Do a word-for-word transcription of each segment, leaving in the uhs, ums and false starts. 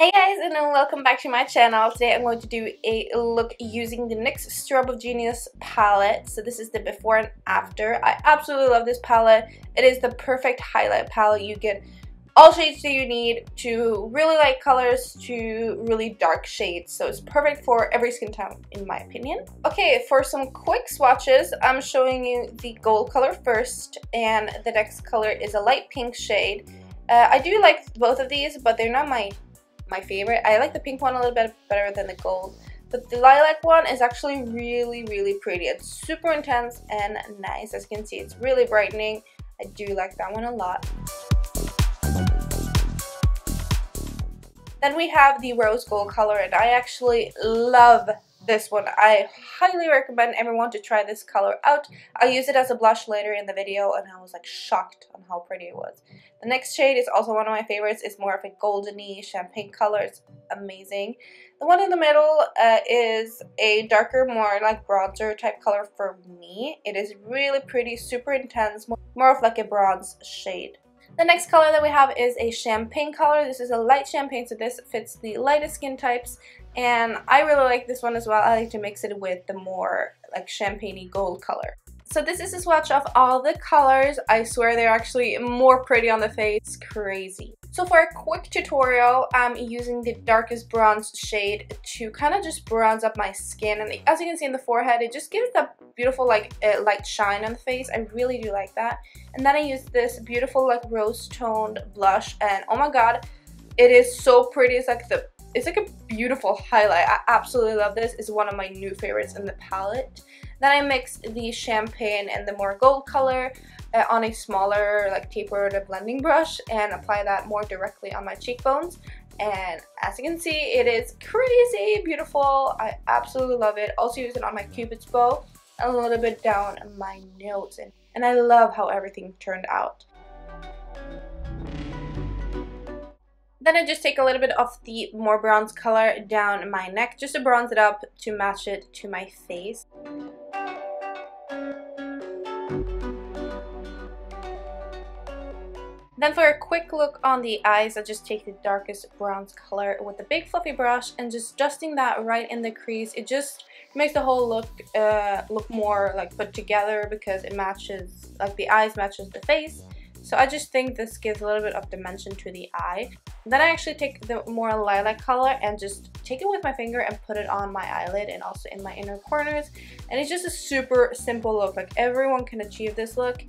Hey guys, and welcome back to my channel. Today I'm going to do a look using the NYX Strobe of Genius palette. So this is the before and after. I absolutely love this palette. It is the perfect highlight palette. You get all shades that you need, to really light colors to really dark shades. So it's perfect for every skin tone in my opinion. Okay, for some quick swatches, I'm showing you the gold color first, and the next color is a light pink shade. Uh, I do like both of these, but they're not my my favorite. I like the pink one a little bit better than the gold, but the lilac one is actually really really pretty. It's super intense and nice. As you can see, it's really brightening. I do like that one a lot. Then we have the rose gold color, and I actually love this one. I highly recommend everyone to try this color out. I'll use it as a blush later in the video, and I was like shocked on how pretty it was. The next shade is also one of my favorites. It's more of a goldeny champagne color. It's amazing. The one in the middle uh, is a darker, more like bronzer type color for me. It is really pretty, super intense, more of like a bronze shade. The next color that we have is a champagne color. This is a light champagne, so this fits the lightest skin types, and I really like this one as well. I like to mix it with the more like champagne-y gold color. So this is a swatch of all the colors. I swear they're actually more pretty on the face. It's crazy. So for a quick tutorial, I'm using the darkest bronze shade to kind of just bronze up my skin, and as you can see in the forehead, it just gives that beautiful like uh, light shine on the face. I really do like that. And then I use this beautiful like rose toned blush, and oh my god, it is so pretty. It's like the It's like a beautiful highlight. I absolutely love this. It's one of my new favorites in the palette. Then I mixed the champagne and the more gold color uh, on a smaller, like tapered blending brush, and apply that more directly on my cheekbones. And as you can see, it is crazy beautiful. I absolutely love it. Also use it on my cupid's bow and a little bit down my nose. And, and I love how everything turned out. Then I just take a little bit of the more bronze color down my neck, just to bronze it up to match it to my face. Then for a quick look on the eyes, I just take the darkest bronze color with a big fluffy brush and just dusting that right in the crease. It just makes the whole look uh, look more like put together, because it matches, like the eyes matches the face. So I just think this gives a little bit of dimension to the eye. Then I actually take the more lilac color and just take it with my finger and put it on my eyelid and also in my inner corners. And it's just a super simple look. Like everyone can achieve this look.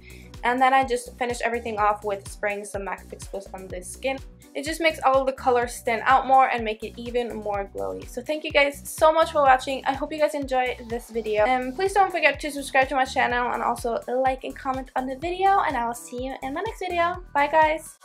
And then I just finish everything off with spraying some MAC Fix Plus on the skin. It just makes all of the colors stand out more and make it even more glowy. So thank you guys so much for watching. I hope you guys enjoy this video. And please don't forget to subscribe to my channel and also like and comment on the video. And I will see you in my next video. Bye guys!